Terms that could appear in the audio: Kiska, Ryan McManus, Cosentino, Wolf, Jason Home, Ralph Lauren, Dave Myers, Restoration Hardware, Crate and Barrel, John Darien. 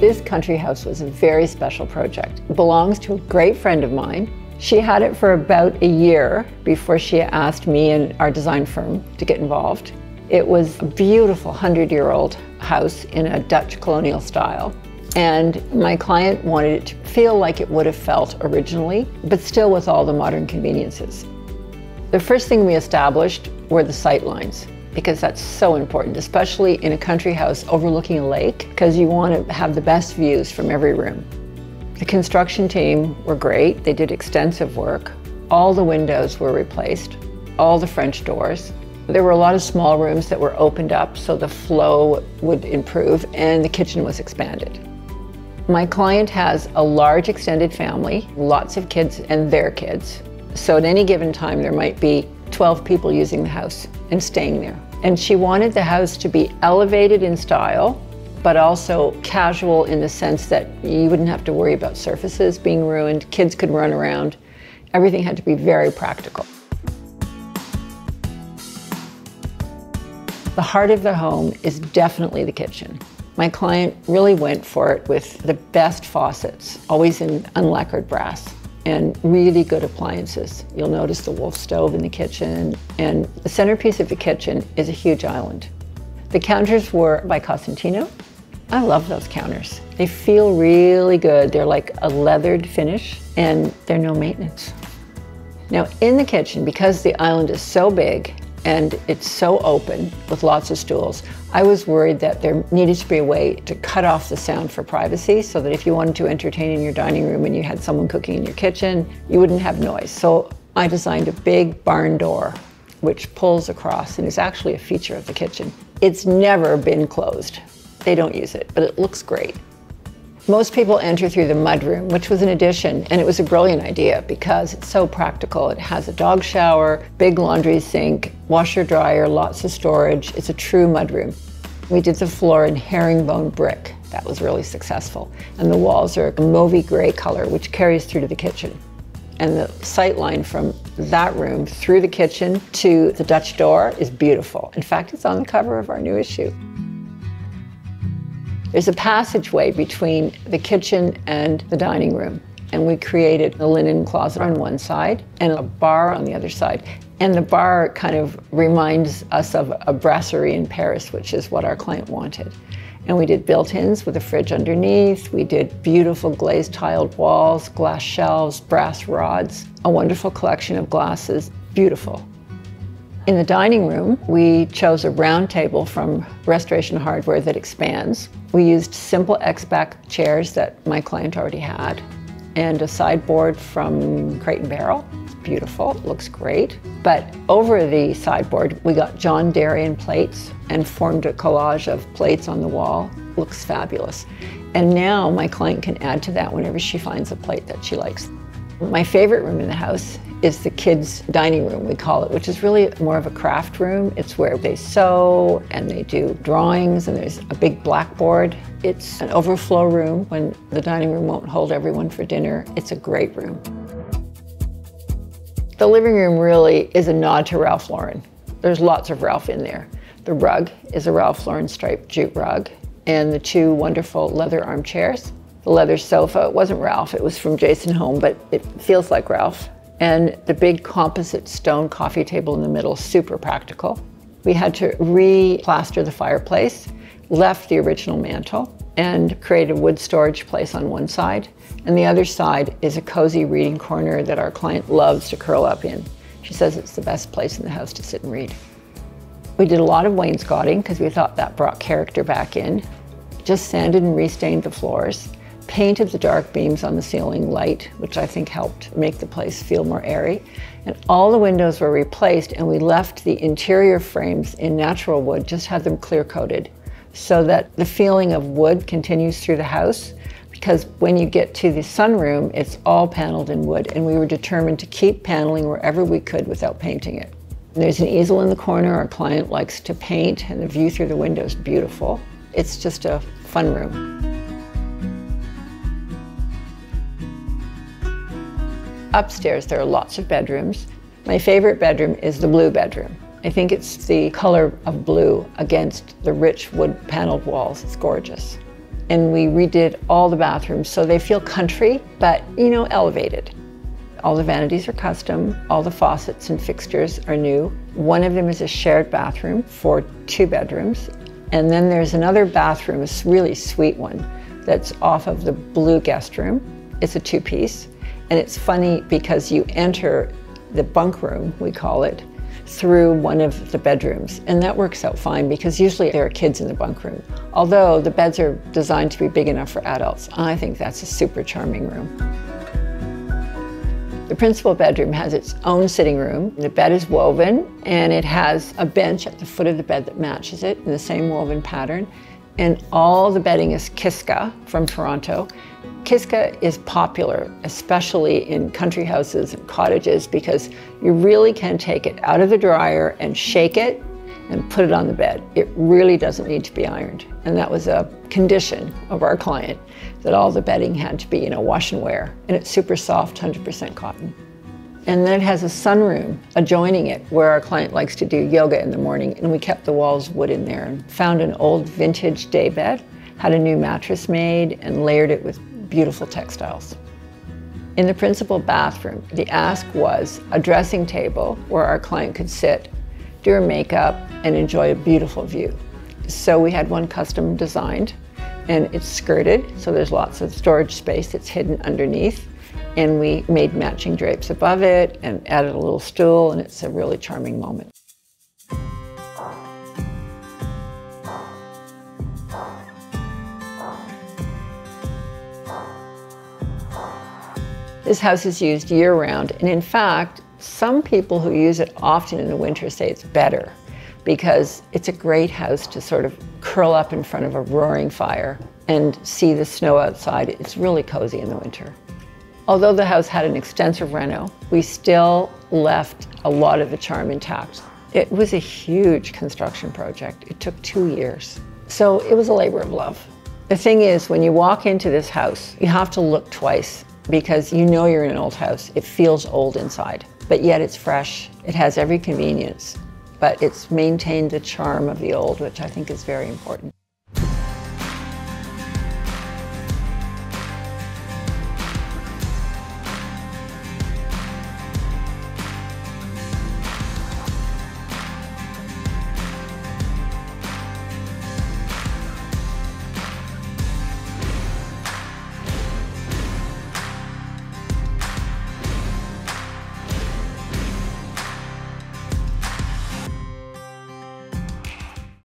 This country house was a very special project. It belongs to a great friend of mine. She had it for about a year before she asked me and our design firm to get involved. It was a beautiful 100-year-old house in a Dutch colonial style. And my client wanted it to feel like it would have felt originally, but still with all the modern conveniences. The first thing we established were the sight lines, because that's so important, especially in a country house overlooking a lake, because you want to have the best views from every room. The construction team were great. They did extensive work. All the windows were replaced, all the French doors. There were a lot of small rooms that were opened up so the flow would improve, and the kitchen was expanded. My client has a large extended family, lots of kids and their kids. So at any given time, there might be 12 people using the house and staying there. And she wanted the house to be elevated in style, but also casual in the sense that you wouldn't have to worry about surfaces being ruined, kids could run around. Everything had to be very practical. The heart of the home is definitely the kitchen. My client really went for it with the best faucets, always in unlacquered brass, and really good appliances. You'll notice the Wolf stove in the kitchen, and the centerpiece of the kitchen is a huge island. The counters were by Cosentino. I love those counters. They feel really good. They're like a leathered finish, and they're no maintenance. Now in the kitchen, because the island is so big, and it's so open with lots of stools, I was worried that there needed to be a way to cut off the sound for privacy so that if you wanted to entertain in your dining room and you had someone cooking in your kitchen, you wouldn't have noise. So I designed a big barn door which pulls across and is actually a feature of the kitchen. It's never been closed. They don't use it, but it looks great. Most people enter through the mudroom, which was an addition, and it was a brilliant idea because it's so practical. It has a dog shower, big laundry sink, washer dryer, lots of storage. It's a true mudroom. We did the floor in herringbone brick. That was really successful. And the walls are a mauvey gray color, which carries through to the kitchen. And the sight line from that room through the kitchen to the Dutch door is beautiful. In fact, it's on the cover of our new issue. There's a passageway between the kitchen and the dining room, and we created a linen closet on one side and a bar on the other side. And the bar kind of reminds us of a brasserie in Paris, which is what our client wanted. And we did built-ins with a fridge underneath. We did beautiful glazed tiled walls, glass shelves, brass rods, a wonderful collection of glasses, beautiful. In the dining room, we chose a round table from Restoration Hardware that expands. We used simple X-back chairs that my client already had, and a sideboard from Crate and Barrel. It's beautiful, it looks great. But over the sideboard, we got John Darien plates and formed a collage of plates on the wall. Looks fabulous. And now my client can add to that whenever she finds a plate that she likes. My favorite room in the house is the kids' dining room, we call it, which is really more of a craft room. It's where they sew and they do drawings, and there's a big blackboard. It's an overflow room when the dining room won't hold everyone for dinner. It's a great room. The living room really is a nod to Ralph Lauren. There's lots of Ralph in there. The rug is a Ralph Lauren striped jute rug, and the two wonderful leather armchairs. The leather sofa, it wasn't Ralph, it was from Jason Home, but it feels like Ralph. And the big composite stone coffee table in the middle, super practical. We had to re-plaster the fireplace, left the original mantle, and create a wood storage place on one side. And the other side is a cozy reading corner that our client loves to curl up in. She says it's the best place in the house to sit and read. We did a lot of wainscoting because we thought that brought character back in. Just sanded and restained the floors. Painted the dark beams on the ceiling light, which I think helped make the place feel more airy. And all the windows were replaced, and we left the interior frames in natural wood, just had them clear coated, so that the feeling of wood continues through the house, because when you get to the sunroom, it's all paneled in wood, and we were determined to keep paneling wherever we could without painting it. And there's an easel in the corner. Our client likes to paint, and the view through the window is beautiful. It's just a fun room. Upstairs, there are lots of bedrooms. My favorite bedroom is the blue bedroom. I think it's the color of blue against the rich wood paneled walls. It's gorgeous. and we redid all the bathrooms so they feel country, but, you know, elevated. All the vanities are custom, all the faucets and fixtures are new. One of them is a shared bathroom for 2 bedrooms. And then there's another bathroom, a really sweet one, that's off of the blue guest room. It's a 2-piece, and it's funny because you enter the bunk room, we call it, through one of the bedrooms, and that works out fine because usually there are kids in the bunk room. Although the beds are designed to be big enough for adults, I think that's a super charming room. The principal bedroom has its own sitting room. The bed is woven, and it has a bench at the foot of the bed that matches it in the same woven pattern. And all the bedding is Kiska from Toronto. Kiska is popular, especially in country houses and cottages, because you really can take it out of the dryer and shake it and put it on the bed. It really doesn't need to be ironed. And that was a condition of our client, that all the bedding had to be, you know, wash and wear. And it's super soft, 100% cotton. And then it has a sunroom adjoining it where our client likes to do yoga in the morning, and we kept the walls wood in there and found an old vintage daybed, had a new mattress made, and layered it with beautiful textiles. In the principal bathroom, the ask was a dressing table where our client could sit, do her makeup, and enjoy a beautiful view. So we had one custom designed, and it's skirted, so there's lots of storage space that's hidden underneath. And we made matching drapes above it and added a little stool, and it's a really charming moment. This house is used year-round, and in fact, some people who use it often in the winter say it's better, because it's a great house to sort of curl up in front of a roaring fire and see the snow outside. It's really cozy in the winter. Although the house had an extensive reno, we still left a lot of the charm intact. It was a huge construction project. It took 2 years. So it was a labor of love. The thing is, when you walk into this house, you have to look twice, because you know you're in an old house. It feels old inside, but yet it's fresh. It has every convenience, but it's maintained the charm of the old, which I think is very important.